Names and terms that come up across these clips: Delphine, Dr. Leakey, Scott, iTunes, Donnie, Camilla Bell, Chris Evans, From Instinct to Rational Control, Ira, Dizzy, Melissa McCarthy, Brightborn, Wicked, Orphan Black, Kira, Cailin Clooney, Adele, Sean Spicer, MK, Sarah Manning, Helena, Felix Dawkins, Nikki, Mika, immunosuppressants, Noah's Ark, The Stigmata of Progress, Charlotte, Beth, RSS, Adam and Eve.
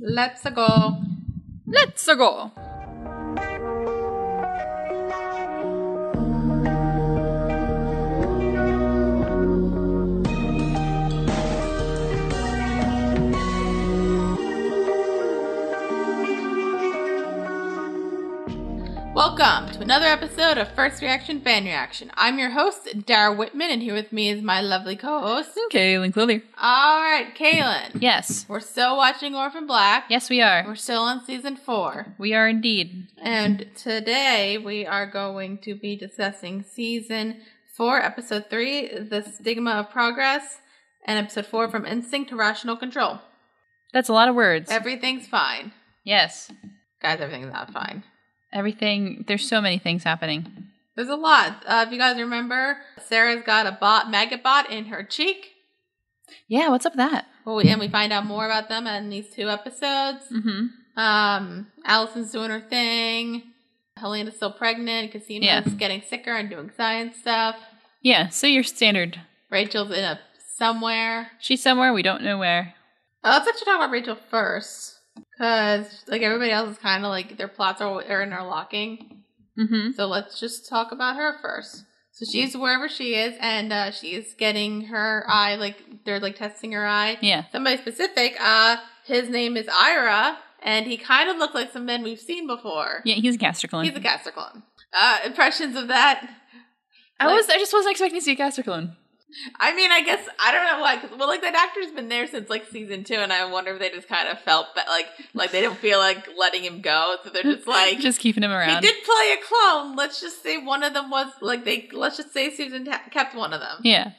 Let's go. Let's go. Welcome to another episode of First Reaction Fan Reaction. I'm your host, Dara Whitman, and here with me is my lovely co-host, Cailin Clooney. All right, Cailin. Yes. We're still watching Orphan Black. Yes, we are. We're still on season 4. We are indeed. And today we are going to be discussing season 4, episode 3, The Stigma of Progress, and episode 4, From Instinct to Rational Control. That's a lot of words. Everything's fine. Yes. Guys, everything's not fine. Everything, there's so many things happening. There's a lot. If you guys remember, Sarah's got a maggot bot in her cheek. Yeah, what's up with that? Well, we find out more about them in these 2 episodes. Mm-hmm. Allison's doing her thing. Helena's still pregnant. Cosima is getting sicker and doing science stuff. Yeah, so your standard. Rachel's in a somewhere. She's somewhere, we don't know where. Let's actually talk about Rachel first. Because, like, everybody else is kind of, like, their plots are interlocking. Mm-hmm. So let's just talk about her first. So she's wherever she is, and she's getting her eye, like, they're, like, testing her eye. Yeah. Somebody specific, his name is Ira, and he kind of looked like some men we've seen before. Yeah, he's a Castor clone. He's a Castor clone. Impressions of that? I just wasn't expecting to see a Castor clone. I mean, I guess, I don't know why, because, well, like, that actor's been there since, like, season 2, and I wonder if they just kind of felt, like they didn't feel like letting him go, so they're just, like... just keeping him around. He did play a clone, let's just say one of them was, like, let's just say Susan kept one of them. Yeah.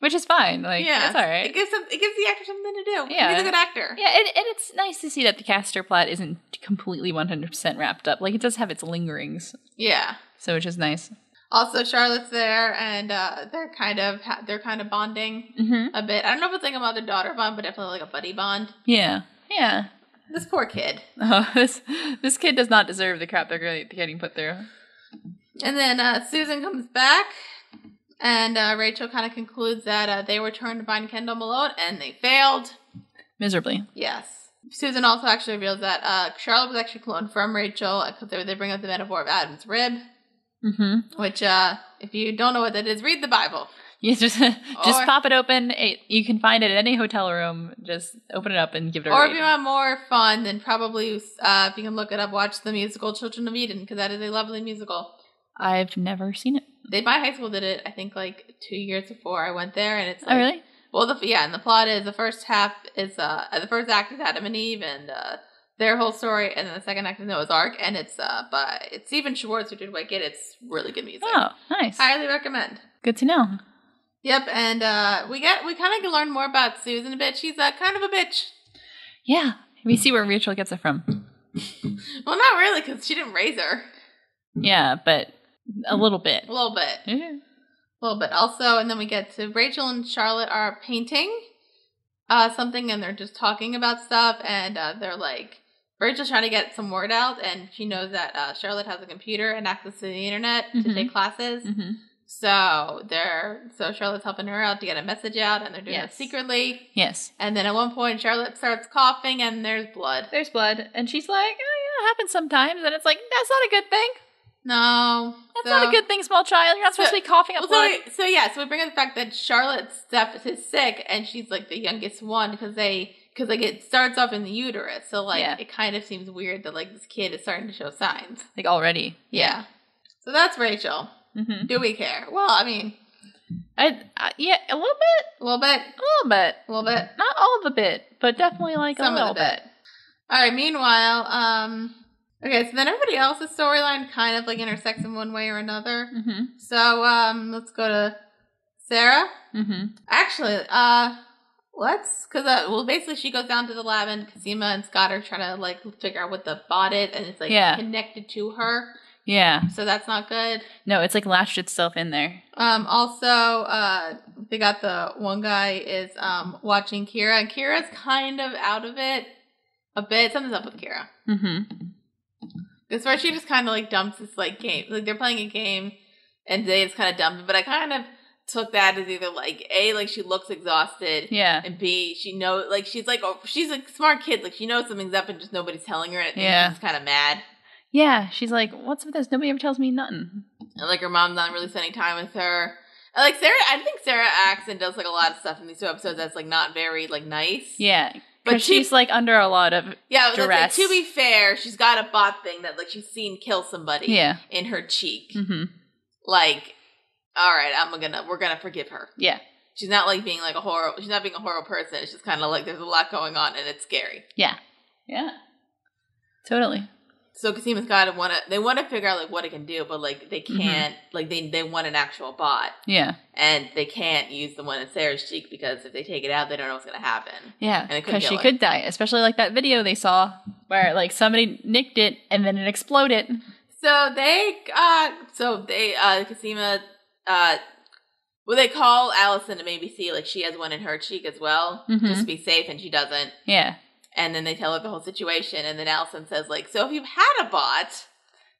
Which is fine, like, that's all right. It gives the actor something to do. Yeah. He's a good actor. Yeah, and it's nice to see that the Castor plot isn't completely 100% wrapped up. Like, it does have its lingerings. Yeah. So, which is nice. Also, Charlotte's there, and they're kind of bonding a bit. I don't know if it's like a mother-daughter bond, but definitely like a buddy bond. Yeah, yeah. This poor kid. Oh, this kid does not deserve the crap they're getting put through. And then Susan comes back, and Rachel kind of concludes that they were trying to find Kendall Malone, and they failed miserably. Yes. Susan also actually reveals that Charlotte was actually cloned from Rachel because they bring up the metaphor of Adam's rib. Mm-hmm. Which, if you don't know what that is, read the Bible. You just pop it open. You can find it in any hotel room. Just open it up and give it a read. Or if you want more fun, then probably if you can look it up, watch the musical Children of Eden, because that is a lovely musical. I've never seen it. My high school did it, I think, like 2 years before I went there, and it's like, oh, really? Well, and the plot is the first half is the first act is Adam and Eve, and their whole story, and then the second act is Noah's Ark, and it's by Stephen Schwartz, who did Wicked. It's really good music. Oh, nice! Highly recommend. Good to know. Yep, and we kind of learn more about Susan a bit. She's kind of a bitch. Yeah, we see where Rachel gets it from. Well, not really, because she didn't raise her. Yeah, but a little bit. A little bit. Yeah. A little bit. Also, and then we get to Rachel and Charlotte are painting something, and they're just talking about stuff, and they're like. Rachel's trying to get some word out, and she knows that Charlotte has a computer and access to the internet to take classes. Mm-hmm. So Charlotte's helping her out to get a message out, and they're doing it secretly. Yes. And then at one point, Charlotte starts coughing, and there's blood. There's blood, and she's like, "Oh, yeah, it happens sometimes." And it's like, that's not a good thing. No, that's not a good thing, small child. You're not supposed to be coughing up blood. So we bring up the fact that Charlotte's step is sick, and she's like the youngest one because like it starts off in the uterus, so like it kind of seems weird that like this kid is starting to show signs like already. Yeah. So that's Rachel. Mm-hmm. Do we care? Well, I mean, a little bit, not all of the bit, but definitely like some a little of the bit. All right. Meanwhile, okay. So then everybody else's storyline kind of like intersects in one way or another. Mm-hmm. So let's go to Sarah. Mm-hmm. Actually, basically she goes down to the lab and Cosima and Scott are trying to, like, figure out what the bot is, and it's, like, connected to her. Yeah. So that's not good. No, it's, like, latched itself in there. Also, they got the one guy is watching Kira, and Kira's kind of out of it a bit. Something's up with Kira. Mm-hmm. That's where she just kind of, like, dumps this, like, game. Like, they're playing a game, and they just kind of dump it, but I kind of... took that as either, like, A, like, she looks exhausted. Yeah. And B, she knows, like, she's, like, oh, she's a smart kid. Like, she knows something's up and just nobody's telling her. And I think she's kind of mad. Yeah. She's like, what's with this? Nobody ever tells me nothing. And, like, her mom's not really spending time with her. And, like, Sarah, I think Sarah acts and does, like, a lot of stuff in these two episodes that's, like, not very, like, nice. Yeah. But she's, like, under a lot of duress. Like, to be fair, she's got a bot thing that, like, she's seen kill somebody in her cheek. Mm-hmm. Like, all right, we're gonna forgive her. Yeah. She's not, like, being, like, she's not being a horrible person. It's just kind of, like, there's a lot going on, and it's scary. Yeah. Yeah. Totally. So Cosima's got to they want to figure out, like, what it can do, but, like, they can't, like, they want an actual bot. Yeah. And they can't use the one in Sarah's cheek because if they take it out, they don't know what's going to happen. Yeah. And because she could die, especially, like, that video they saw where, like, somebody nicked it and then it exploded. So Cosima, well, they call Allison to maybe see, like, she has one in her cheek as well, just to be safe, and she doesn't. Yeah. And then they tell her the whole situation. And then Allison says, like, so if you've had a bot.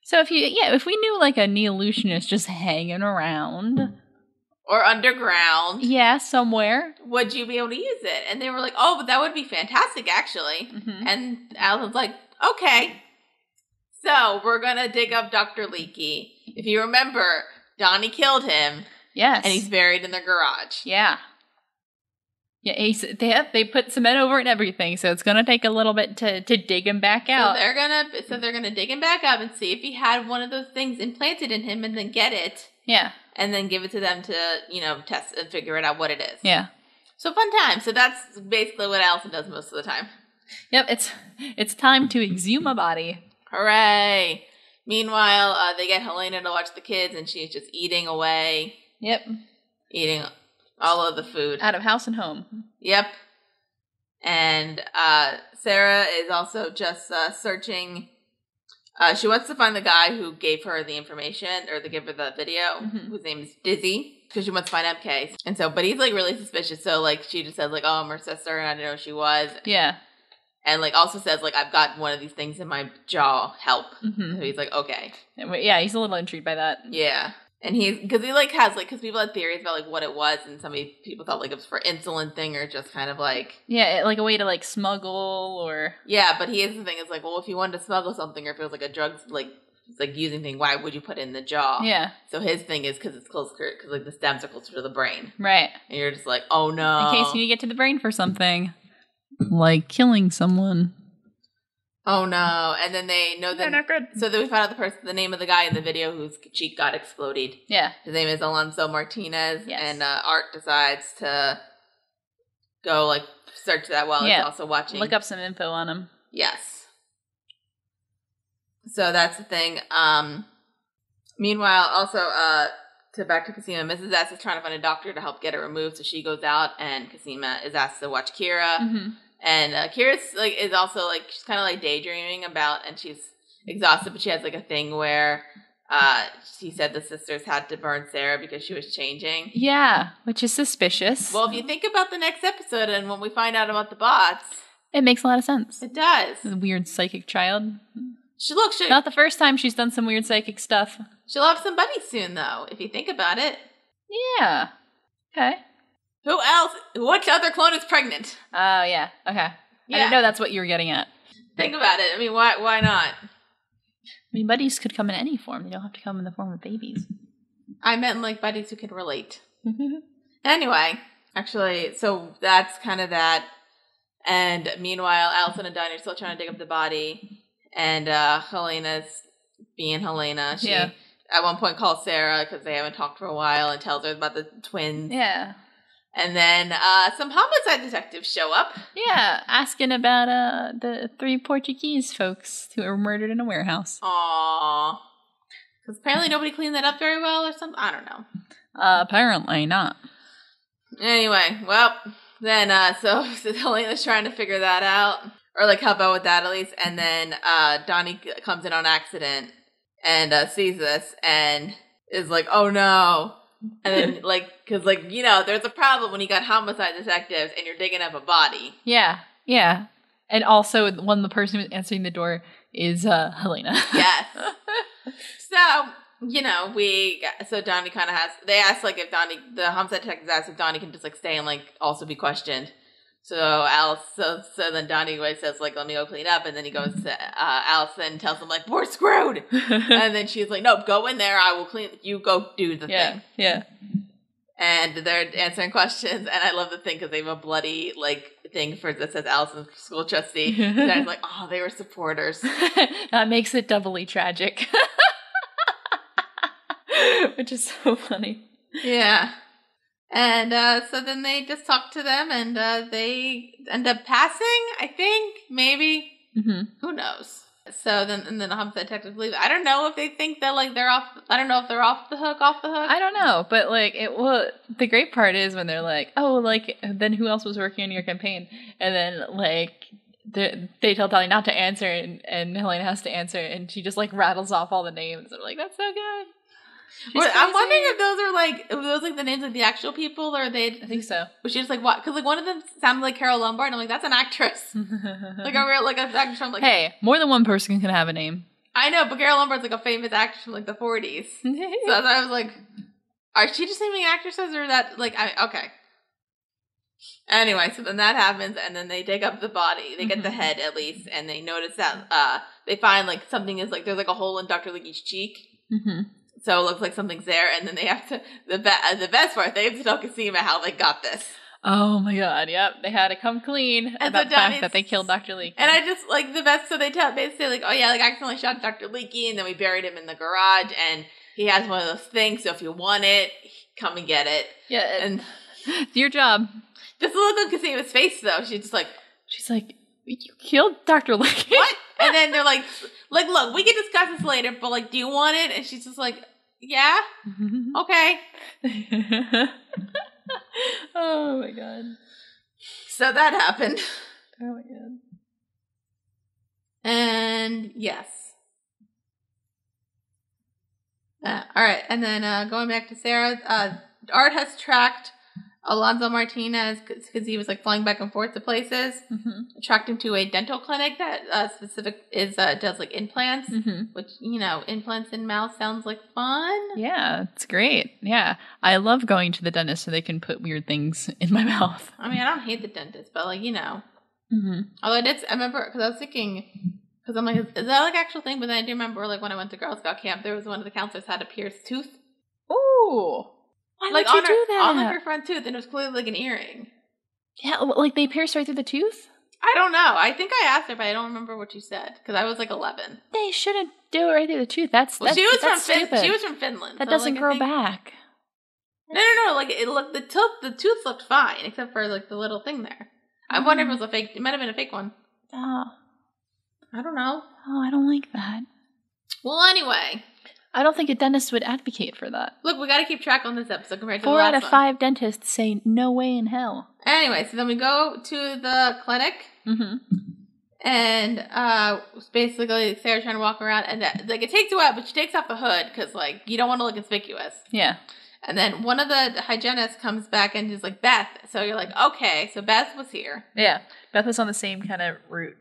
So if you, yeah, if we knew, like, a Neolutionist just hanging around. Or underground. Yeah, somewhere. Would you be able to use it? And they were like, oh, but that would be fantastic, actually. Mm-hmm. And Allison's like, okay. So we're going to dig up Dr. Leakey. If you remember, Donnie killed him. Yes. And he's buried in their garage. Yeah. Yeah, they put cement over it and everything, so it's gonna take a little bit to dig him back out. So they're gonna dig him back up and see if he had one of those things implanted in him, and then get it. Yeah, and then give it to them to test and figure it out what it is. Yeah. So fun time. So that's basically what Allison does most of the time. Yep, it's time to exhume a body. Hooray! Meanwhile, they get Helena to watch the kids, and she's just eating away. Yep. Eating all of the food. Out of house and home. Yep. And Sarah is also just searching. She wants to find the guy who gave her the information, or the giver of the video, whose name is Dizzy, because she wants to find MK. And so, but he's, like, really suspicious. So, like, she just says, like, oh, I'm her sister, and I didn't know who she was. Yeah. And, like, also says, like, I've got one of these things in my jaw. Help. So he's like, okay. Yeah, he's a little intrigued by that. Yeah. And because people had theories about, like, what it was, and people thought, like, it was for insulin thing, or just kind of, like... Yeah, like, a way to, like, smuggle, or... Yeah, but here's the thing, it's like, well, if you wanted to smuggle something, or if it was, like, a drug, like using thing, why would you put it in the jaw? Yeah. So his thing is, because it's close, because, like, the stems are closer to the brain. Right. And you're just like, oh, no. In case you need to get to the brain for something. Like, killing someone. Oh, no. And then they know that... They're not good. So then we found out the name of the guy in the video whose cheek got exploded. Yeah. His name is Alonzo Martinez. Yes. And Art decides to go, like, search that while he's also watching. Look up some info on him. Yes. So that's the thing. Meanwhile, also, back to Cosima, Mrs. S is trying to find a doctor to help get it removed. So she goes out, and Cosima is asked to watch Kira. Mm-hmm. And Kira's, like, is also, like, she's kind of, like, daydreaming about, and she's exhausted, but she has, like, a thing where she said the sisters had to burn Sarah because she was changing. Yeah, which is suspicious. Well, if you think about the next episode and when we find out about the bots. It makes a lot of sense. It does. The weird psychic child. Not the first time she's done some weird psychic stuff. She'll have somebody soon, though, if you think about it. Yeah. Okay. Who else? What other clone is pregnant? Oh, yeah. Okay. Yeah. I didn't know that's what you were getting at. Think about it. I mean, why not? I mean, buddies could come in any form. They don't have to come in the form of babies. I meant, like, buddies who could relate. Anyway, actually, so that's kind of that. And meanwhile, Allison and Donnie are still trying to dig up the body. And Helena's being Helena. She, at one point, calls Sarah because they haven't talked for a while and tells her about the twins. Yeah. And then some homicide detectives show up. Yeah, asking about the three Portuguese folks who were murdered in a warehouse. Aww. Because apparently nobody cleaned that up very well or something. I don't know. Apparently not. Anyway, well, then so Helena's trying to figure that out. Or, like, help out with that at least. And then Donnie comes in on accident and sees this and is like, oh, no. And then, like, because, like, there's a problem when you got homicide detectives and you're digging up a body. Yeah, yeah. And also, the person who's answering the door is Helena. Yes. So, you know, so Donnie kind of has, they asked, like, if Donnie, the homicide detectives asked if Donnie can just, like, stay and, like, also be questioned. So then Donnie says, like, let me go clean up. And then he goes to Allison and tells him, like, we're screwed. And then she's like, nope, go in there. I will clean. You go do the thing. Yeah. And they're answering questions. And I love the thing because they have a bloody, like, thing for that says Allison, school trustee. And I was like, oh, they were supporters. That makes it doubly tragic. Which is so funny. Yeah. And so then they just talk to them, and they end up passing, I think, maybe. Mm-hmm. Who knows? So then, and then the homicide detectives leave. I don't know if they think that, like, they're off. I don't know if they're off the hook. I don't know. But, like, the great part is when they're like, oh, like, then who else was working on your campaign? And then, like, they tell Dolly not to answer, and Helena has to answer, and she just, like, rattles off all the names. I'm like, that's so good. Well, I'm wondering if those are, like, the names of the actual people, or I think so. But she just, like, what? Because, like, one of them sounded like Carol Lombard, and I'm like, that's an actress. Like, a real, like, an actress from, like... Hey, more than one person can have a name. I know, but Carol Lombard's, like, a famous actress from, like, the 40s. So I was like, are she just naming actresses, or that, like, okay. Anyway, so then that happens, and then they dig up the body. They get the head, at least, and they notice that, they find, like, something is, like, there's, like, a hole in Dr. Leakey's cheek. Mm-hmm. So it looks like something's there, and then they have to, the best part, they have to tell Cosima how they got this. Oh my god, yep. They had to come clean and about so the fact that they killed Dr. Leakey. And I just, like, the best, so they say, like, oh yeah, like, I accidentally shot Dr. Leakey, and then we buried him in the garage, and he has one of those things, so if you want it, come and get it. Yeah, and it's your job. Just look on Cosima's face, though. She's like, you killed Dr. Leakey? What? And then they're like, look, we can discuss this later, but, like, do you want it? And she's just like, yeah, okay. Oh, my God. So that happened. Oh, my God. And, yes. All right. And then going back to Sarah, Art has tracked Alonzo Martinez, because he was, like, flying back and forth to places, tracked him to a dental clinic that does, like, implants, which, you know, implants in mouth sounds like fun. Yeah, it's great. Yeah. I love going to the dentist so they can put weird things in my mouth. I mean, I don't hate the dentist, but, like, you know. Although I remember, because I was thinking, because I'm like, is that, like, actual thing? But then I do remember, like, when I went to Girl Scout camp, there was one of the counselors had a pierced tooth. Ooh. Why like, would you do that? On, like, her front tooth, and it was clearly, like, an earring. Yeah, like, they pierced right through the tooth? I don't know. I think I asked her, but I don't remember what you said, because I was, like, 11. They shouldn't do it right through the tooth. She was from Finland. That so, doesn't like, grow back. No. Like, it looked, the tooth looked fine, except for, like, the little thing there. I wonder if it was a fake. It might have been a fake one. Oh. I don't know. Oh, I don't like that. Well, anyway... I don't think a dentist would advocate for that. Look, we got to keep track on this episode compared to the last one. 4 out of 5 dentists say no way in hell. Anyway, so then we go to the clinic. And basically Sarah's trying to walk around. And like it takes a while, but she takes off the hood because like you don't want to look conspicuous. Yeah. And then one of the hygienists comes back and is like, Beth. So you're like, okay, so Beth was here. Yeah. Beth was on the same kind of route.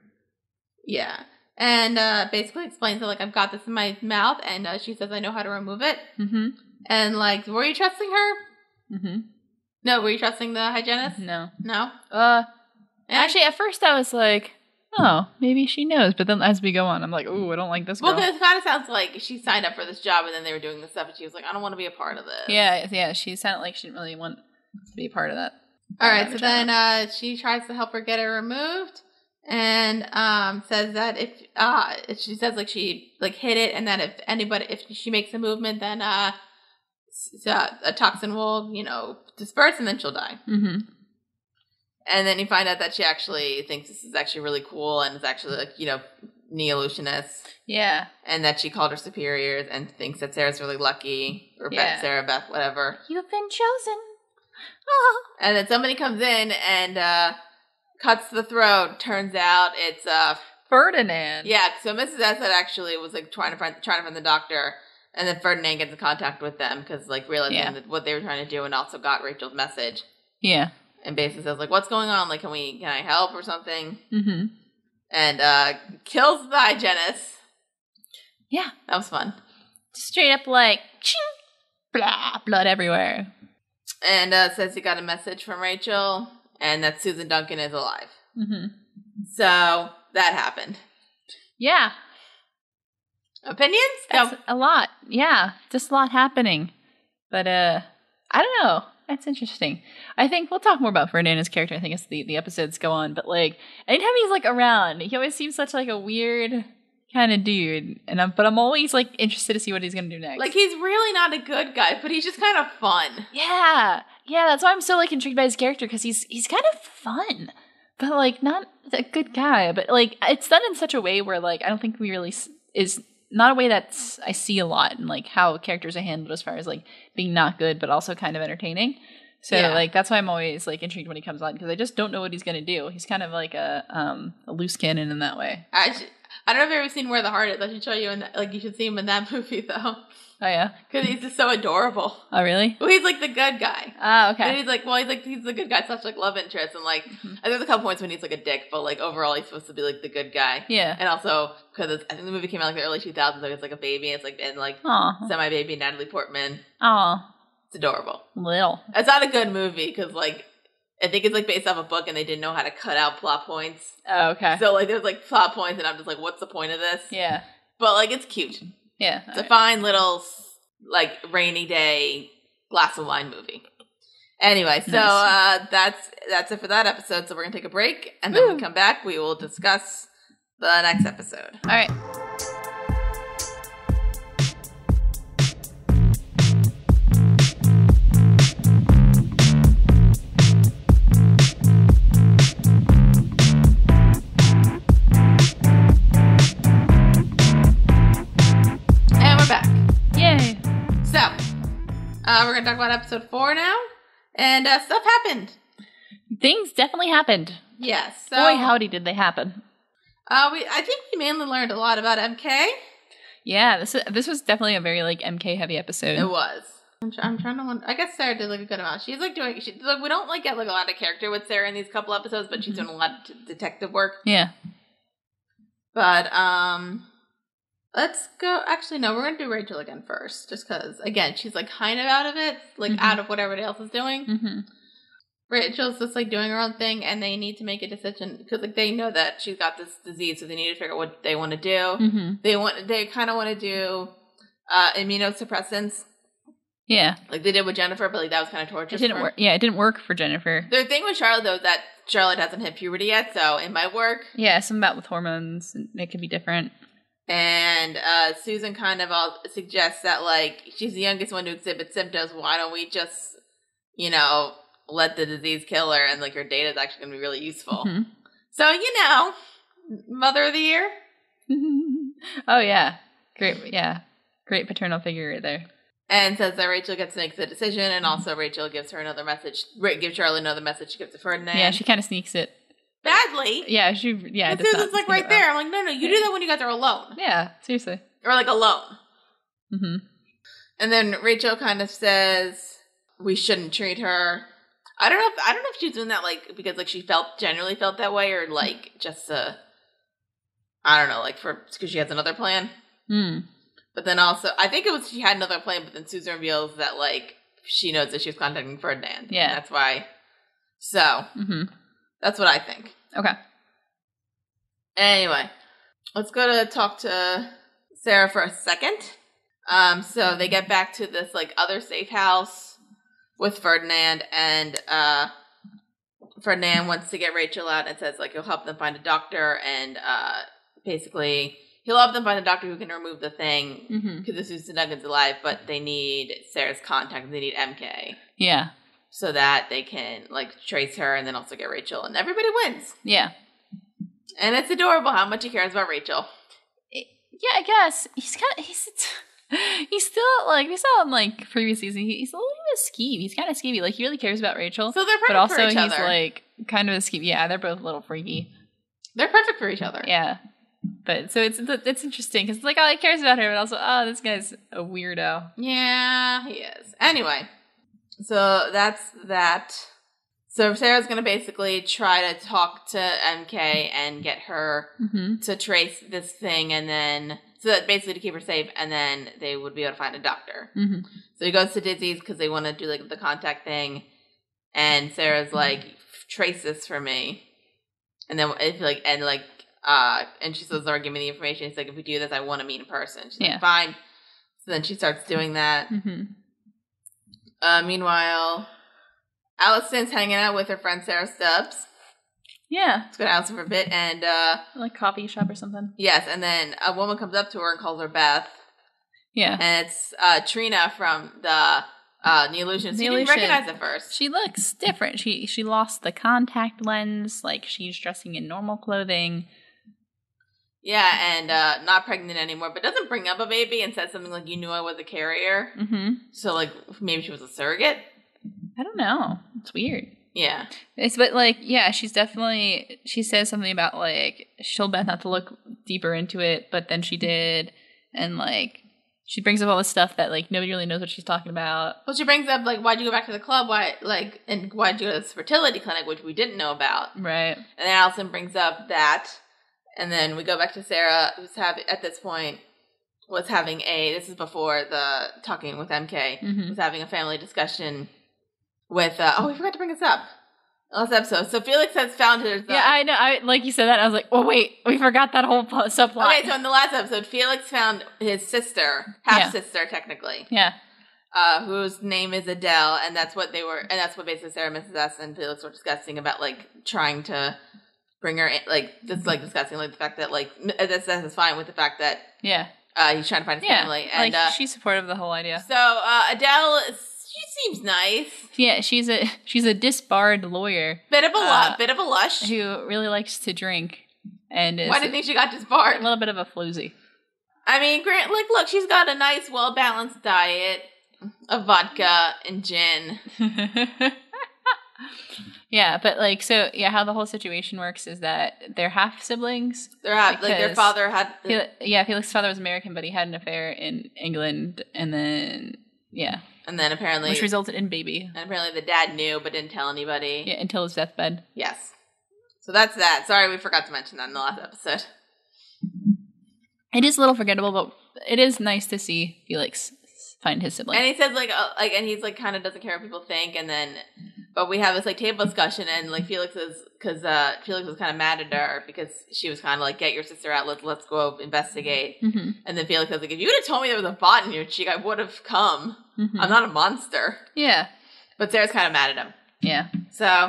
Yeah. And basically explains that, like, I've got this in my mouth, and she says I know how to remove it. And, like, were you trusting her? No, were you trusting the hygienist? No? Actually, at first I was like, oh, maybe she knows. But then as we go on, I'm like, ooh, I don't like this girl. Well, because it kind of sounds like she signed up for this job, and then they were doing this stuff, and she was like, I don't want to be a part of this. Yeah, she sounded like she didn't really want to be a part of that. All right, so then she tries to help her get it removed. And says that if she says like she like hit it, and that if she makes a movement, then a toxin will disperse, and then she'll die. And then you find out that she actually thinks this is actually really cool, and it's actually like Neolutionist. Yeah, and that she called her superiors and thinks that Sarah's really lucky or Beth, whatever. You've been chosen. Oh. And then somebody comes in and. Cuts the throat. Turns out it's Ferdinand. Yeah. So Mrs. S actually was like trying to find the doctor, and then Ferdinand gets in contact with them because like realizing that what they were trying to do, and also got Rachel's message. Yeah. And basically says like, "What's going on? Like, can I help or something?" And kills the hygienist. Yeah, that was fun. Straight up like, ching, blah, blood everywhere. And it says he got a message from Rachel, and that Susan Duncan is alive. Mm-hmm. So that happened. Yeah. Opinions? That's a lot. Yeah. Just a lot happening. But I don't know. That's interesting. I think we'll talk more about Ferdinand's character, I think, as the episodes go on. But like anytime he's like around, he always seems such like a weird kind of dude. And I'm always like interested to see what he's gonna do next. Like he's really not a good guy, but he's just kind of fun. Yeah. Yeah, that's why I'm so like intrigued by his character, because he's kind of fun. But like not a good guy. But like it's done in such a way where like I don't think we really is not a way that's I see a lot in like how characters are handled as far as like being not good but also kind of entertaining. So yeah. Like that's why I'm always like intrigued when he comes on, because I just don't know what he's gonna do. He's kind of like a loose cannon in that way. I don't know if you've ever seen Where the Heart Is. I should show you in that, like you should see him in that movie though. Oh, yeah? Because he's just so adorable. Oh, really? Well, he's, like, the good guy. Oh, okay. And he's the good guy, such, like, love interest. And, like, mm-hmm. I think there's a couple points when he's, like, a dick. But, like, overall, he's supposed to be, like, the good guy. Yeah. And also, because I think the movie came out, like, the early 2000s. Like, it's, like, a baby. And, it's, like, and, like, aww. Semi-baby Natalie Portman. Aw. It's adorable. Little. It's not a good movie because, like, I think it's, like, based off a book. And they didn't know how to cut out plot points. Oh, okay. So, like, there's, like, plot points. And I'm just, like, what's the point of this? Yeah. But, like, it's cute. Yeah. It's a fine little, like, rainy day glass of wine movie. Anyway, so nice. That's it for that episode. So we're going to take a break. And then when we come back, we will discuss the next episode. All right. We're going to talk about episode 4 now, and stuff happened. Things definitely happened. Yes. Yeah, so, boy, howdy did they happen. I think we mainly learned a lot about MK. Yeah, this was definitely a very, like, MK-heavy episode. It was. I'm trying to wonder. I guess Sarah did, like, a good amount. She's, like, doing... we don't, like, get, like, a lot of character with Sarah in these couple episodes, but she's mm-hmm. doing a lot of detective work. Yeah. But, let's go. Actually, no, we're going to do Rachel again first. Just because, again, she's like kind of out of it. Like mm-hmm. out of what everybody else is doing. Mm-hmm. Rachel's just like doing her own thing, and they need to make a decision. Because like they know that she's got this disease, so they need to figure out what they want to do. Mm-hmm. They kind of want to do immunosuppressants. Yeah. Like they did with Jennifer, but like that was kind of torture. It didn't work. Yeah, it didn't work for Jennifer. The thing with Charlotte, though, is that Charlotte hasn't hit puberty yet, so it might work. Yeah, something about with hormones. It could be different. And Susan kind of suggests that, like, she's the youngest one to exhibit symptoms. Why don't we just, you know, let the disease kill her? And, like, her data is actually going to be really useful. Mm-hmm. So, you know, mother of the year. Oh, yeah. Great. Yeah. Great paternal figure right there. And says that Rachel gets to make the decision. And also Rachel gives her another message. Gives Charlotte another message. She gives to Ferdinand. Yeah, she kind of sneaks it. Badly. Yeah, and Susan's like right there. I'm like, no, you do that when you guys are alone. Yeah, seriously. Or like alone. Mm-hmm. And then Rachel kind of says we shouldn't treat her. I don't know if she's doing that like because like she generally felt that way, or like just I don't know, like because she has another plan. Mm. But then also I think it was she had another plan, but then Susan reveals that like she knows that she was contacting Ferdinand. Yeah, that's why. So. Mm-hmm. That's what I think. Okay. Anyway, let's go to talk to Sarah for a second. So they get back to this like other safe house with Ferdinand, and Ferdinand wants to get Rachel out and says like he'll help them find a doctor, and basically he'll help them find a doctor who can remove the thing because mm-hmm. Susan Duncan's alive, but they need Sarah's contact. They need MK. Yeah. So that they can, like, trace her and then also get Rachel. And everybody wins. Yeah. And it's adorable how much he cares about Rachel. Yeah, I guess. He's still, like, we saw him, like, previous season. He's a little bit skeevy. He's kind of skeevy. Like, he really cares about Rachel. So they're perfect for each other. But also he's, like, kind of a skeevy. Yeah, they're both a little freaky. They're perfect for each other. Yeah. But, so it's interesting. Because it's like, oh, he cares about her. But also, oh, this guy's a weirdo. Yeah, he is. Anyway. So that's that. So Sarah's going to basically try to talk to MK and get her mm-hmm. to trace this thing. And then, So that's basically to keep her safe, and then they would be able to find a doctor. Mm-hmm. So he goes to Dizzy's because they want to do, like, the contact thing. And Sarah's like, trace this for me. And then it's like, and she says, Laura, give me the information. He's like, if we do this, I want to meet in person. She's like, fine. So then she starts doing that. Mm-hmm. Meanwhile, Allison's hanging out with her friend Sarah Stubbs. Yeah. Let's go to Allison for a bit. And, like coffee shop or something. Yes. And then a woman comes up to her and calls her Beth. Yeah. And it's, Trina from the, Neolution. So you didn't recognize it first. She looks different. She lost the contact lens. Like, she's dressing in normal clothing. Yeah. And, not pregnant anymore, but doesn't bring up a baby and says something like, you knew I was a carrier. Mm-hmm. So, like, maybe she was a surrogate. I don't know. It's weird. Yeah. She's definitely, she says something about, like, she told Beth not to look deeper into it, but then she did, and, like, she brings up all this stuff that, like, nobody really knows what she's talking about. Well, she brings up, like, why'd you go back to the club, and why'd you go to this fertility clinic, which we didn't know about. Right. And then Allison brings up that, and then we go back to Sarah, who's this is before the talking with MK, mm-hmm. was having a family discussion with, we forgot to bring this up. Last episode. So Felix has found her. Yeah, I know. Like you said that, I was like, oh, wait, we forgot that whole subplot. Okay, so in the last episode, Felix found his sister, half-sister, technically. Yeah. Whose name is Adele, and that's what they were, and that's what basically Sarah, Mrs. S, and Felix were discussing about, like, trying to bring her in, like, just, like, discussing, like, the fact that, like, Mrs. S is fine with the fact that he's trying to find his family. And, like, she's supportive of the whole idea. So, Adele is... She seems nice. Yeah, she's a disbarred lawyer. Bit of a lush. Who really likes to drink. And why do you think she got disbarred? A little bit of a floozy. I mean, Grant, like, look, she's got a nice, well-balanced diet of vodka and gin. Yeah, but, like, so, yeah, how the whole situation works is that they're half-siblings. They're half, like, their father had... Felix's father was American, but he had an affair in England, and then... Yeah. And then apparently... Which resulted in baby. And apparently the dad knew, but didn't tell anybody. Yeah, until his deathbed. Yes. So that's that. Sorry, we forgot to mention that in the last episode. It is a little forgettable, but it is nice to see Felix find his sibling. And he says, and he's, like, kind of doesn't care what people think, and then... But we have this, like, table discussion, and, like, Felix was kind of mad at her because she was kind of like, get your sister out, let's go investigate. Mm-hmm. And then Felix was like, if you would have told me there was a bot in your cheek, I would have come. Mm-hmm. I'm not a monster. Yeah. But Sarah's kind of mad at him. Yeah. So,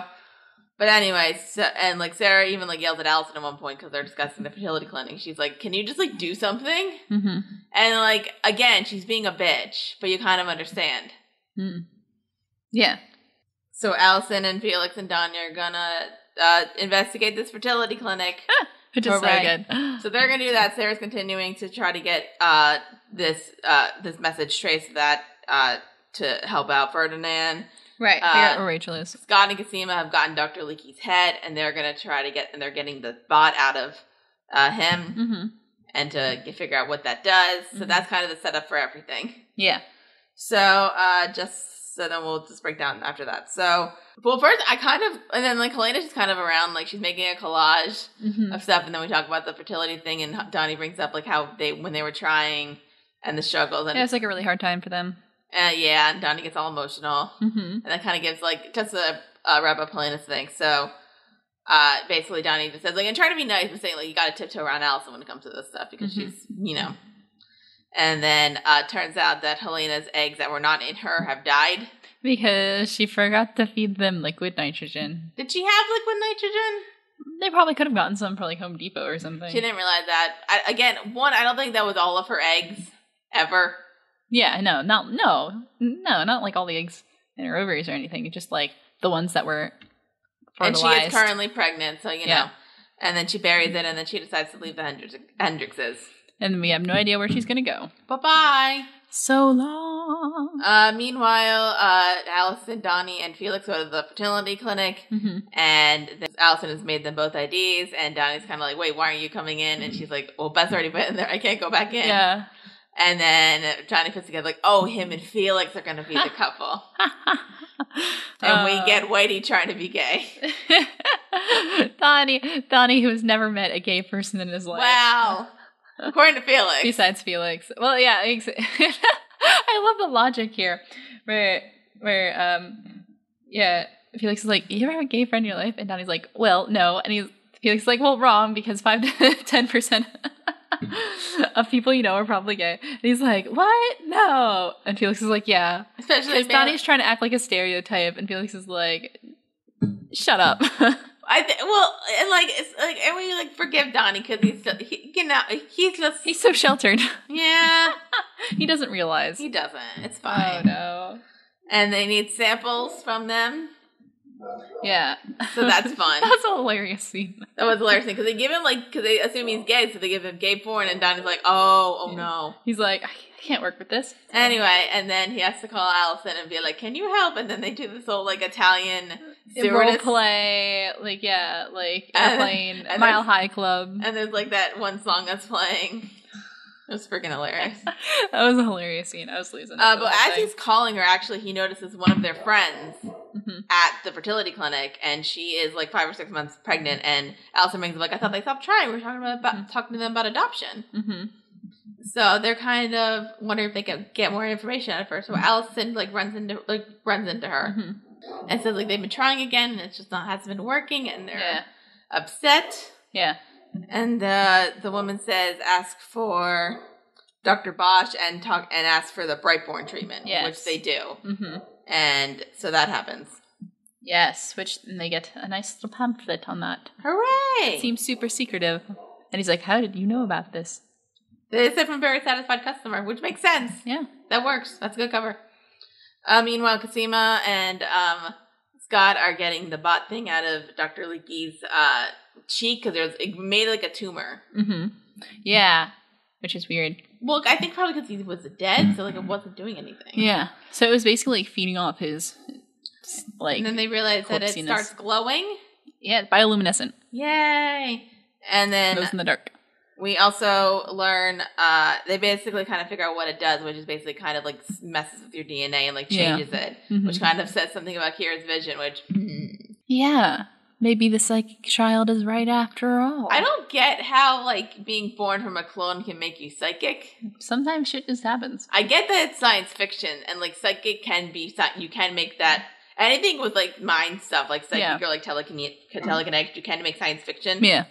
but anyway, and, like, Sarah even, like, yelled at Allison at one point because they're discussing the fertility clinic. She's like, can you just, like, do something? Mm-hmm. And, like, again, she's being a bitch, but you kind of understand. Mm. Yeah. So Allison and Felix and Donnie are gonna investigate this fertility clinic. Which is so good. So they're gonna do that. Sarah's continuing to try to get this message traced to help out Ferdinand. Right. Figure out where Rachel is. Scott and Cosima have gotten Dr. Leakey's head, and they're gonna try to get, and they're getting the bot out of him, mm-hmm. and to figure out what that does. Mm-hmm. So that's kind of the setup for everything. Yeah. So So then we'll just break down after that. So, well, first, and then, like, Helena's just kind of around, like, she's making a collage mm-hmm. of stuff, and then we talk about the fertility thing, and Donnie brings up, like, how when they were trying, and the struggles. And it's, like, a really hard time for them. And Donnie gets all emotional, mm-hmm. and that kind of gives, like, just to wrap up Helena's thing. So, basically, Donnie just says, like, and try to be nice, but saying, like, you gotta tiptoe around Allison when it comes to this stuff, because mm-hmm. she's, you know... And then turns out that Helena's eggs that were not in her have died. Because she forgot to feed them liquid nitrogen. Did she have liquid nitrogen? They probably could have gotten some from, like, Home Depot or something. She didn't realize that. I don't think that was all of her eggs ever. Yeah, not like all the eggs in her ovaries or anything. Just, like, the ones that were fertilized. And she is currently pregnant, so, you know. And then she buries it, and then she decides to leave the Hendrixes. And we have no idea where she's going to go. Bye-bye. So long. Meanwhile, Allison, Donnie, and Felix go to the fertility clinic. Mm-hmm. And then Allison has made them both IDs. And Donnie's kind of like, wait, why aren't you coming in? And she's like, well, Beth's already been in there. I can't go back in. Yeah. And then Donnie puts together, like, oh, him and Felix are going to be the couple. And we get Whitey trying to be gay. Donnie, who has never met a gay person in his life. Wow. According to Felix. Besides Felix. Well, yeah. I love the logic here where Felix is like, you ever have a gay friend in your life? And Donnie's like, well, no. And Felix is like, well, wrong, because 5 to 10% of people you know are probably gay. And he's like, what? No. And Felix is like, yeah. Especially because Donnie's trying to act like a stereotype, and Felix is like, shut up. And we forgive Donnie because he's so sheltered. Yeah, he doesn't realize. He doesn't. It's fine. Oh no! And they need samples from them. Yeah, so that's fun. That's a hilarious scene. That was a hilarious scene because they give him because they assume he's gay, so they give him gay porn, and Donnie's like, oh no. He's like, I can't work with this. Anyway, and then he has to call Allison and be like, can you help? And then they do this whole Italian role play, airplane, and Mile High Club. And there's that one song that's playing. It was freaking hilarious. That was a hilarious scene. I was losing it. But as he's calling her, actually, he notices one of their friends mm-hmm. at the fertility clinic, and she is 5 or 6 months pregnant. And Allison brings them I thought they stopped trying. We're talking to them about adoption. Mm-hmm. So they're kind of wondering if they can get more information out of her. So Allison runs into her mm-hmm. and says they've been trying again, and it's just hasn't been working, and they're upset. Yeah. And the woman says, ask for Dr. Bosch and ask for the Brightborn treatment, which they do. Mm-hmm. And so that happens. Yes, and they get a nice little pamphlet on that. Hooray! It seems super secretive. And he's like, how did you know about this? They said from a very satisfied customer, which makes sense. Yeah. That works. That's a good cover. Meanwhile, Cosima and Scott are getting the bot thing out of Dr. Leakey's cheek because it made a tumor. Mm-hmm. Yeah, which is weird. Well, I think probably because he was dead, so it wasn't doing anything. Yeah, so it was basically feeding off his And then they realized that it starts glowing. Yeah, bioluminescent. Yay! And then goes in the dark. We also learn they basically kind of figure out what it does, which is basically kind of messes with your DNA and changes it, mm-hmm. which kind of says something about Kira's vision, which yeah. Maybe the psychic child is right after all. I don't get how, being born from a clone can make you psychic. Sometimes shit just happens. I get that it's science fiction, and, psychic can be... You can make that... Anything with, mind stuff, psychic or, telekinetic, you can make science fiction. Yeah.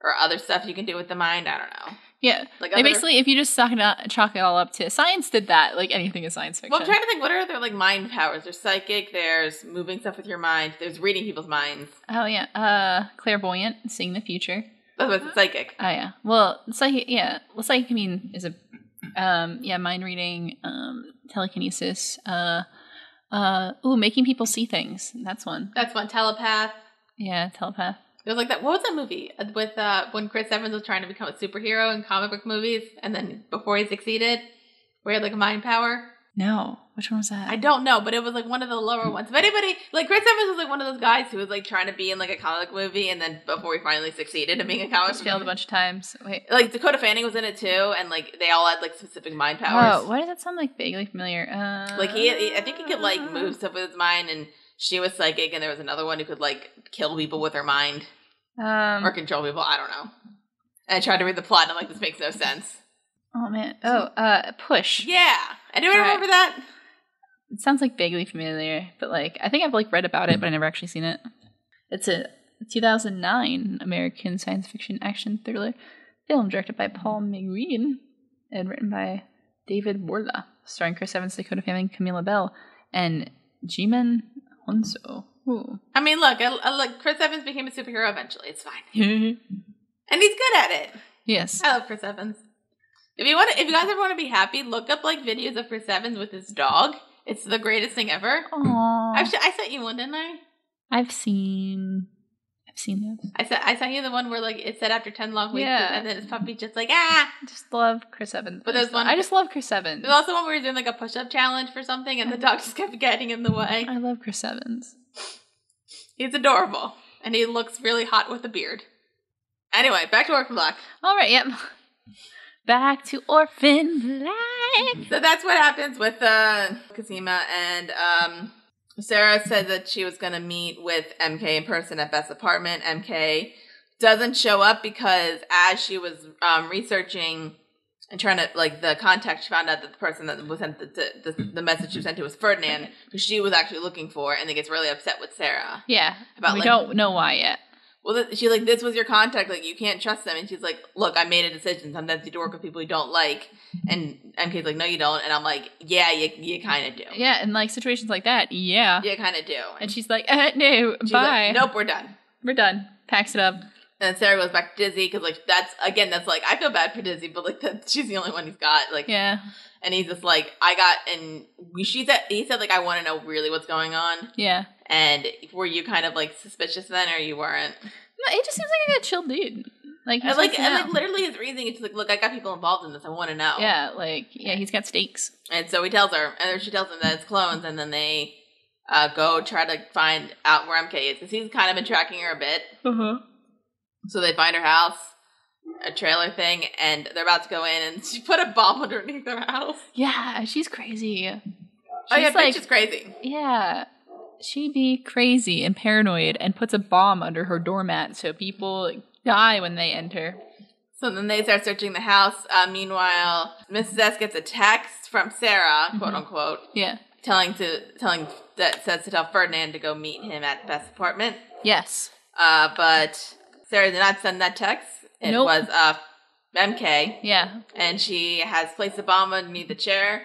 Or other stuff you can do with the mind. I don't know. Yeah. Basically, if you just chalk it all up to... Science did that. Anything is science fiction. Well, I'm trying to think, what are their, mind powers? There's psychic, there's moving stuff with your mind, there's reading people's minds. Oh, yeah. Clairvoyant, seeing the future. That's what's psychic. Oh, yeah. Well, psychic, yeah. Well, psychic, is a... mind reading, telekinesis, making people see things. That's one. Telepath. Yeah, telepath. It was that. What was that movie with when Chris Evans was trying to become a superhero in comic book movies, and then before he succeeded, where he had a mind power? No, which one was that? I don't know, but it was one of the lower ones. If anybody Chris Evans was one of those guys who was trying to be in a comic movie, and then before he finally succeeded in being a comic, failed a bunch of times. Wait, Dakota Fanning was in it too, and they all had specific mind powers. Oh, why does that sound vaguely familiar? I think he could move stuff with his mind and. She was psychic, and there was another one who could, kill people with her mind. Or control people. I don't know. And I tried to read the plot, and I'm like, this makes no sense. Oh, man. Oh, Push. Yeah. Anyone remember that? It sounds, vaguely familiar, but, I think I've, read about it, but I never actually seen it. It's a 2009 American science fiction action thriller film directed by Paul McGuinn and written by David Borla, starring Chris Evans, Dakota Fanning, Camilla Bell, and Jimin... So, Chris Evans became a superhero eventually. It's fine, and he's good at it. Yes, I love Chris Evans. If you guys ever want to be happy, look up videos of Chris Evans with his dog. It's the greatest thing ever. Aww, I sent you one, didn't I? I've seen those. I sent you the one where it said after 10 long weeks, and then his puppy just just love Chris Evans. But there's one. I just love Chris Evans. There's also one where he was doing a push-up challenge for something, and the dog just kept getting in the way. I love Chris Evans. He's adorable, and he looks really hot with a beard. Anyway, back to Orphan Black. All right, yep. Back to Orphan Black. So that's what happens with Cosima and Sarah said that she was going to meet with MK in person at Beth's apartment. MK doesn't show up because as she was researching and trying to, like, the contact, she found out that the person that was sent the message she was sent to was Ferdinand, who she was actually looking for, and then gets really upset with Sarah. Yeah. About, we like, don't know why yet. Well, she's like, this was your contact. Like, you can't trust them. And she's like, look, I made a decision. Sometimes you have to work with people you don't like. And MK's like, no, you don't. And I'm like, yeah, you kind of do. Yeah, and, like, situations like that, yeah. You kind of do. And she's like, no, she's bye. Like, nope, we're done. We're done. Packs it up. And Sarah goes back to Dizzy because, like, that's like, I feel bad for Dizzy, but, like, she's the only one he's got. Like, yeah. And he's just like, he said, like, I want to know really what's going on. Yeah. And were you kind of, like, suspicious then, or you weren't? No, it just seems like a chill dude. Like, and literally his reasoning is just like, look, I got people involved in this. I want to know. Yeah, like, yeah, he's got stakes. And so he tells her, and she tells him that it's clones, and then they go try to find out where MK is, because he's kind of been tracking her a bit. Uh-huh. So they find her house, a trailer thing, and they're about to go in, and she put a bomb underneath their house. Yeah, she's crazy. She's crazy. Yeah. She'd be crazy and paranoid and puts a bomb under her doormat so people die when they enter. So then they start searching the house. Meanwhile, Mrs. S gets a text from Sarah, quote mm-hmm. unquote. Yeah. Telling Ferdinand to go meet him at Beth's apartment. Yes. But Sarah did not send that text. It was MK. Yeah. And she has placed a bomb underneath the chair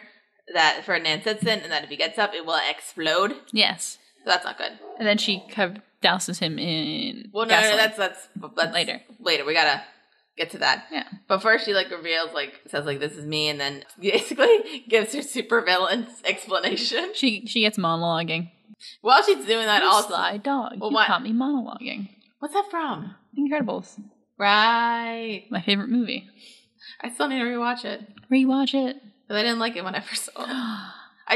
that Ferdinand sits in, and that if he gets up, it will explode. Yes. So that's not good. And then she kind of douses him in. Well, no, that's later. Later, we gotta get to that. Yeah. But first, she like reveals, like says, like this is me, and then basically gives her supervillain explanation. She gets monologuing. While she's doing that, you also sly dog. Well, you caught me monologuing. What's that from? Incredibles. Right. My favorite movie. I still need to rewatch it. Rewatch it. Because I didn't like it when I first saw it.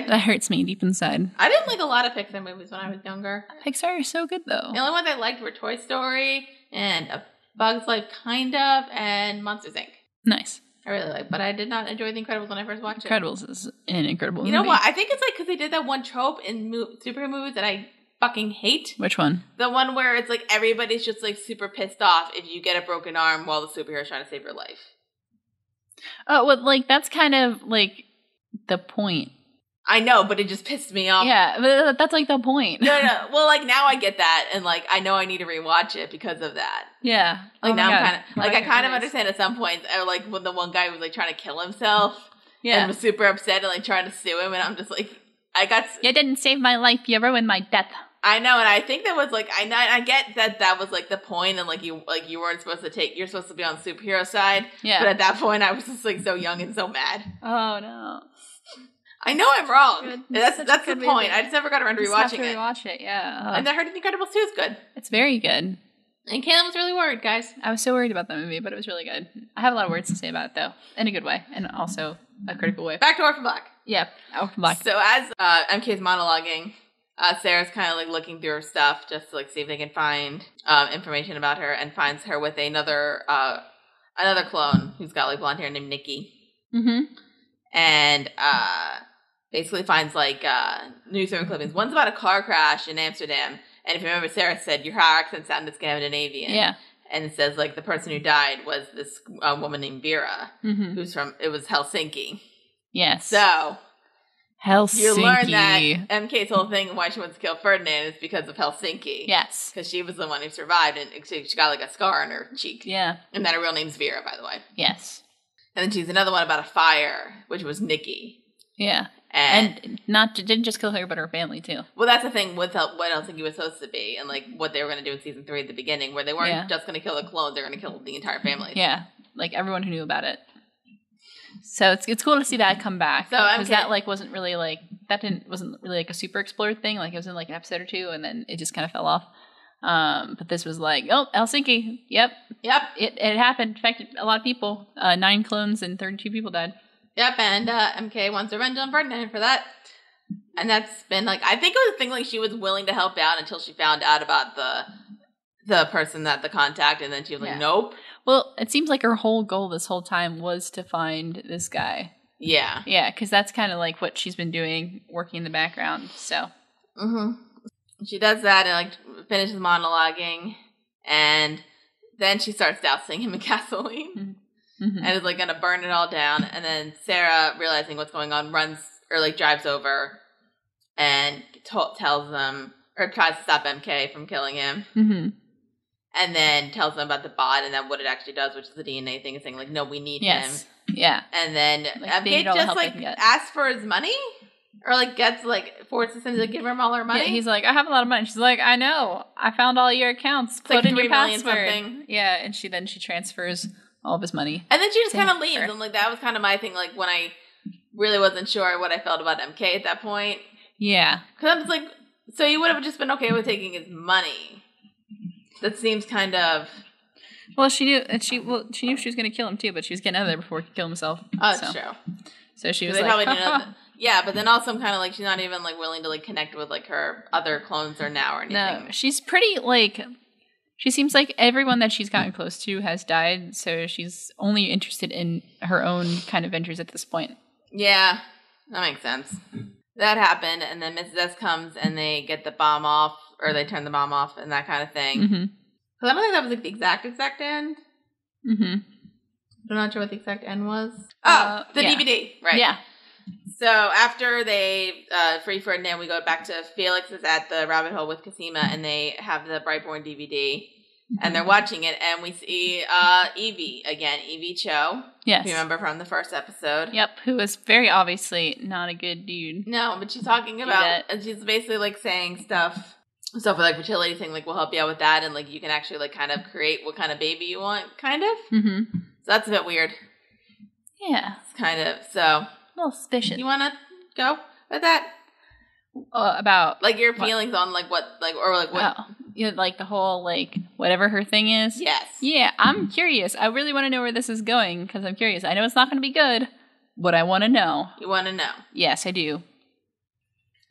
That hurts me deep inside. I didn't like a lot of Pixar movies when I was younger. Pixar is so good, though. The only ones I liked were Toy Story and A Bug's Life, kind of, and Monsters, Inc. Nice. I really like, but I did not enjoy The Incredibles when I first watched it. Incredibles is an incredible movie. You know what? I think it's like because they did that one trope in superhero movies that I fucking hate. Which one? The one where it's like everybody's just like super pissed off if you get a broken arm while the superhero's trying to save your life. Oh, well, like, that's kind of, like, the point. I know, but it just pissed me off. Yeah, but that's, like, the point. No. Well, like, now I get that, and, like, I know I need to rewatch it because of that. Yeah. Like, now I'm kind of, like, I kind of understand at some points, or, like, when the one guy was, like, trying to kill himself. Yeah. And was super upset and, like, trying to sue him, and I'm just, like, I got... You didn't save my life, you ruined my death. I know, and I think that was, like, I get that that was, like, the point, and, like, you weren't supposed to you're supposed to be on the superhero side. Yeah. But at that point, I was just, like, so young and so mad. Oh, no. I know I'm wrong. Good. That's the point. Movie. I just never got around to rewatching it. Rewatch it, yeah. And I heard Incredibles 2 is good. It's very good. And Cailin was really worried, guys. I was so worried about that movie, but it was really good. I have a lot of words to say about it, though, in a good way, and also a critical way. Back to Orphan Black. Yeah, Orphan Black. So as MK's monologuing... Sarah's kind of, like, looking through her stuff just to, like, see if they can find information about her, and finds her with another clone who's got, like, blonde hair named Nikki. Mm-hmm. And basically finds, like, newspaper clippings. One's about a car crash in Amsterdam. And if you remember, Sarah said, your accent sounded Scandinavian. Yeah. And it says, like, the person who died was this woman named Vera, mm-hmm. it was Helsinki. Yes. So... Helsinki. You learn that MK's whole thing, why she wants to kill Ferdinand, is because of Helsinki. Yes. Because she was the one who survived, and she got, like, a scar on her cheek. Yeah. And that her real name's Vera, by the way. Yes. And then she's another one about a fire, which was Nikki. Yeah. And didn't just kill her, but her family, too. Well, that's the thing with what Helsinki was supposed to be, and, like, what they were going to do in Season 3 at the beginning, where they weren't just going to kill the clone, they were going to kill the entire family. Yeah. Like, everyone who knew about it. So it's cool to see that come back, because that like wasn't really like wasn't really a super explored thing. Like it was in like an episode or two, and then it just kind of fell off. But this was like, oh, Helsinki, yep, it happened, affected a lot of people. 9 clones and 32 people died. Yep, and MK wants revenge on Ferdinand for that, and that's been like I think it was a thing like she was willing to help out until she found out about the person that the contact, and then she was like, nope. Well, it seems like her whole goal this whole time was to find this guy. Yeah. Yeah, because that's kind of like what she's been doing, working in the background, so. Mm-hmm. She does that and, like, finishes monologuing, and Then she starts dousing him in gasoline and is like going to burn it all down. And then Sarah, realizing what's going on, runs or like drives over and tells them or tries to stop MK from killing him. Mm-hmm. And then tells them about the bot and then what it actually does, which is the DNA thing, and saying like, no, we need him. Yeah. And then like, MK just like asks for his money. Or, like, gets, like, forces him to give him all her money. Yeah, he's like, I have a lot of money. She's like, I know. I found all your accounts. It's put like in your password. Yeah, and she transfers all of his money. And then she just kind of leaves. And, like, that was kind of my thing, like, when I really wasn't sure what I felt about MK at that point. Yeah. Because I was like, so you would have just been okay with taking his money. That seems kind of... Well, she knew, and she knew she was going to kill him, too, but she was getting out of there before he could kill himself. Oh, that's true. So she was like... Probably didn't Yeah, but then also I'm kind of like, she's not even like willing to like connect with like her other clones or now or anything. No, she's pretty like, she seems like everyone that she's gotten close to has died. So she's only interested in her own kind of ventures at this point. Yeah, that makes sense. That happened. And then Mrs. S comes and they get the bomb off or they turn the bomb off and that kind of thing. Mm-hmm. But I don't think that was like the exact end. Mm-hmm. I'm not sure what the exact end was. Oh, the DVD. Right. Yeah. So after they free Ferdinand, we go back to Felix is at the rabbit hole with Cosima, and they have the Brightborn DVD, and they're watching it, and we see Evie again, Evie Cho. Yes. If you remember from the first episode. Yep, who is very obviously not a good dude. No, but she's talking about, and she's basically like saying stuff with like fertility thing, like we'll help you out with that, and like you can actually like kind of create what kind of baby you want, kind of. Mm-hmm. So that's a bit weird. Yeah. It's kind of, so... suspicious. You want to go with that? About like your feelings on like what like or like what you know, like the whole like whatever her thing is. Yes. Yeah, I'm curious. I really want to know where this is going because I'm curious. I know it's not going to be good, but I want to know. You want to know? Yes, I do.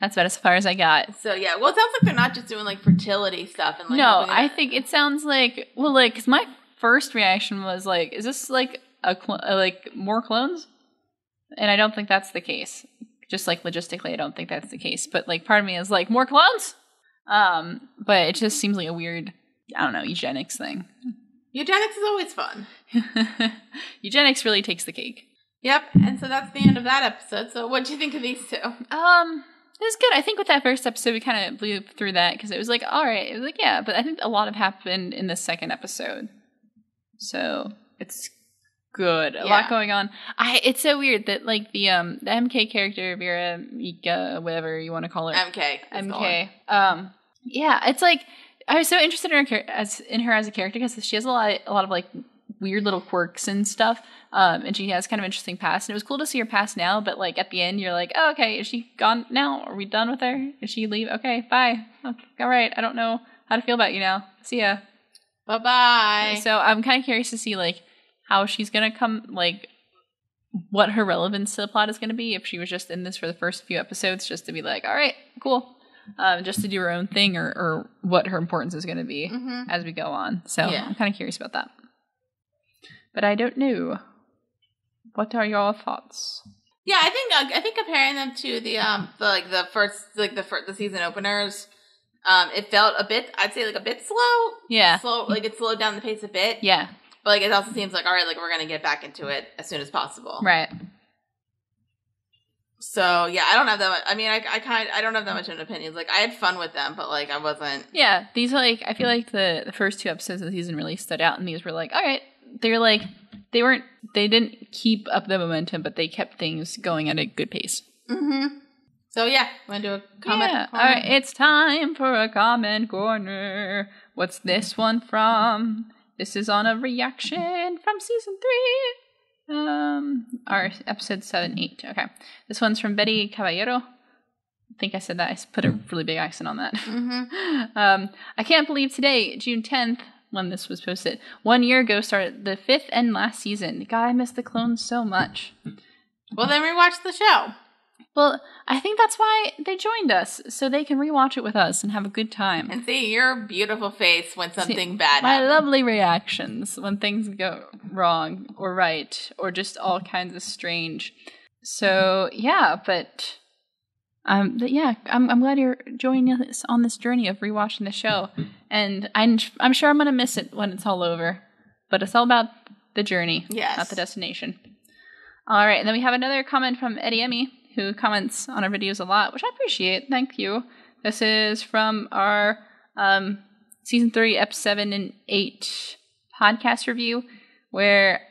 That's about as far as I got. So yeah, well, it sounds like they're not just doing like fertility stuff and like. No, I think it sounds like like because my first reaction was like, is this like a like more clones? And I don't think that's the case. Just like logistically, I don't think that's the case. But like part of me is like, more clones? But it just seems like a weird, I don't know, eugenics thing. Eugenics is always fun. Eugenics really takes the cake. Yep. And so that's the end of that episode. So what do you think of these two? It was good. I think with that first episode, we kind of blew through that because it was like, all right. It was like, yeah. But I think a lot have happened in the second episode. So it's good. A lot going on. It's so weird that like the MK character, Vera, Mika, whatever you want to call her. MK. Yeah, it's like I was so interested in her as a character because she has a lot of like weird little quirks and stuff. And she has kind of interesting past. And it was cool to see her past now, but like at the end you're like, oh, okay, is she gone now? Are we done with her? Did she leave? Okay, bye. Okay, all right. I don't know how to feel about you now. See ya. Bye bye. So I'm kind of curious to see like how she's going to come, like, what her relevance to the plot is going to be if she was just in this for the first few episodes just to be like, all right, cool. Just to do her own thing or what her importance is going to be as we go on. So I'm kind of curious about that. But I don't know. What are your thoughts? Yeah, I think comparing them to the season openers, it felt a bit, I'd say, like, a bit slow. Yeah. Slow, like, it slowed down the pace a bit. Yeah. But, like, it also seems like, all right, like, we're going to get back into it as soon as possible. Right. So, yeah, I don't have that much. I mean, I don't have that much of an opinion. Like, I had fun with them, but, like, I wasn't. Yeah, these, like, I feel like the first two episodes of the season really stood out, and these were like, all right, they're like, they didn't keep up the momentum, but they kept things going at a good pace. Mm-hmm. So, yeah, want to do a comment? Yeah, all right, it's time for a comment corner. What's this one from? This is on a reaction from season 3, our episode 7, 8. Okay, this one's from Betty Caballero. I think I said that. I put a really big accent on that. Mm-hmm. I can't believe today, June 10th, when this was posted, 1 year ago, started the 5th and last season. God, I miss the clones so much. Well, then rewatch the show. Well, I think that's why they joined us, so they can rewatch it with us and have a good time. And see your beautiful face when something bad happens. My lovely reactions when things go wrong or right or just all kinds of strange. So, yeah, but But yeah, I'm glad you're joining us on this journey of rewatching the show, and I'm sure I'm gonna miss it when it's all over. But it's all about the journey, yes, not the destination. All right, and then we have another comment from Eddie Emmy, who comments on our videos a lot, which I appreciate. Thank you. This is from our season 3, episode 7 and 8 podcast review, where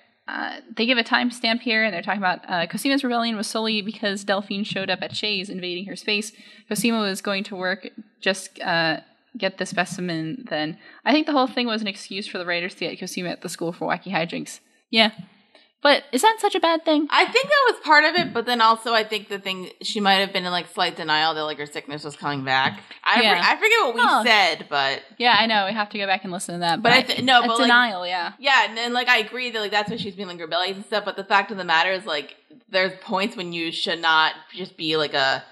they give a timestamp here, and they're talking about Cosima's rebellion was solely because Delphine showed up at Shay's invading her space. Cosima was going to work, just get the specimen then. I think the whole thing was an excuse for the writers to get Cosima at the school for wacky hijinks. Yeah. But is that such a bad thing? I think that was part of it, but then also I think the thing, she might have been in like slight denial that like her sickness was coming back. I forget what we said, but yeah, I know we have to go back and listen to that. But like, denial, yeah, yeah, and then like I agree that like that's why she's being like rebellious and stuff. But the fact of the matter is like there's points when you should not just be like a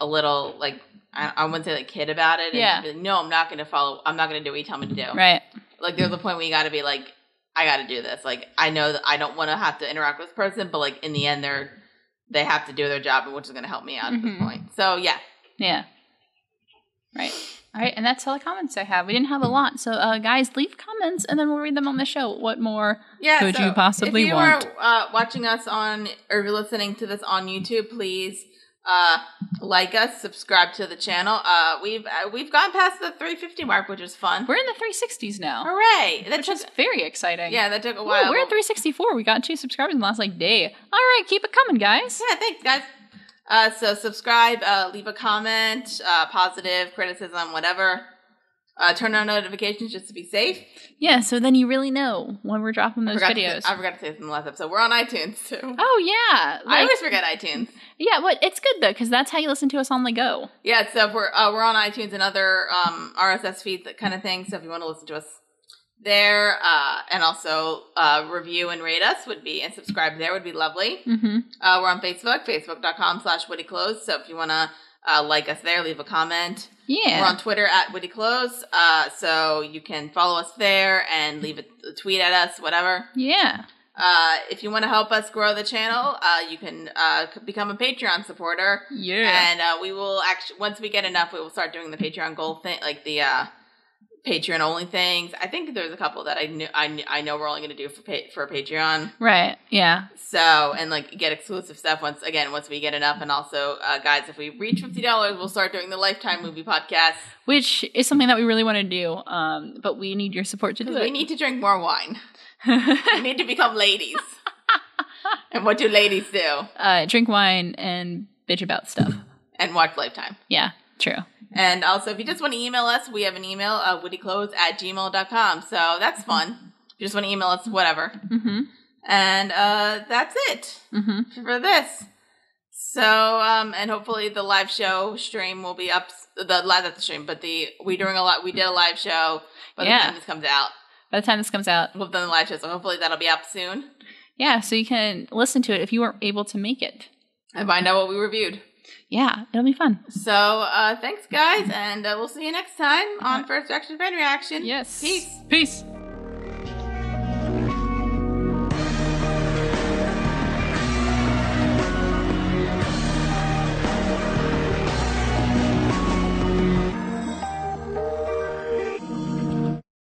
little like I wouldn't say like kid about it. And yeah. Be like, no, I'm not going to follow. I'm not going to do what you tell me to do. Right. Like there's a point where you got to be like, I got to do this. Like, I know that I don't want to have to interact with this person, but like in the end, they have to do their job, which is going to help me out at this point. So yeah, yeah, right. All right, and that's all the comments I have. We didn't have a lot, so guys, leave comments, and then we'll read them on the show. What more could you possibly want? If you are watching us on or listening to this on YouTube, please like us, subscribe to the channel. We've gone past the 350 mark, which is fun. We're in the 360s now. Hooray! Which is very exciting. Yeah, that took a while. Ooh, we're at 364. We got 2 subscribers in the last day. All right, keep it coming, guys. Yeah, thanks, guys. So subscribe, leave a comment, positive, criticism, whatever. Turn on notifications just to be safe. Yeah, so then you really know when we're dropping those videos. I forgot to say this in the last episode. We're on iTunes, too. Oh, yeah. I always forget iTunes. Yeah, well, it's good, though, because that's how you listen to us on the go. Yeah, so if we're on iTunes and other RSS feeds, that kind of thing. So if you want to listen to us there, and also review and rate us and subscribe there would be lovely. Mm-hmm. We're on Facebook, facebook.com/WittyClothes. So if you want to like us there, leave a comment. Yeah. We're on Twitter at WittyClothes, so you can follow us there and leave a tweet at us, whatever. Yeah. If you want to help us grow the channel, you can become a Patreon supporter. Yeah. And we will actually, once we get enough, we will start doing the Patreon goal thing, like the Patreon only things. I think there's a couple that I know we're only going to do for Patreon. Right. Yeah. So, and like get exclusive stuff once we get enough. And also guys, if we reach $50, we'll start doing the Lifetime movie podcast, which is something that we really want to do. But we need your support to do it. We need to drink more wine. We need to become ladies. And what do ladies do? Drink wine and bitch about stuff and watch Lifetime. Yeah. True. And also, if you just want to email us, we have an email, wittyclothes@gmail.com. So that's fun. If you just want to email us, whatever. Mm-hmm. And that's it for this. So, and hopefully the live show stream will be up. We did a live show by the time this comes out. By the time this comes out. We've done the live show, so hopefully that'll be up soon. Yeah, so you can listen to it if you weren't able to make it. And find out what we reviewed. Yeah, it'll be fun. So, thanks, guys, and we'll see you next time on First Reaction Fan Reaction. Yes. Peace. Peace.